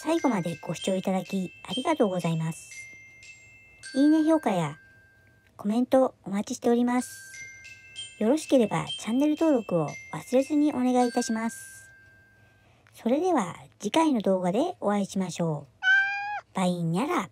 最後までご視聴いただきありがとうございます。いいね評価やコメントお待ちしております。よろしければチャンネル登録を忘れずにお願いいたします。それでは次回の動画でお会いしましょう。バイニャラ。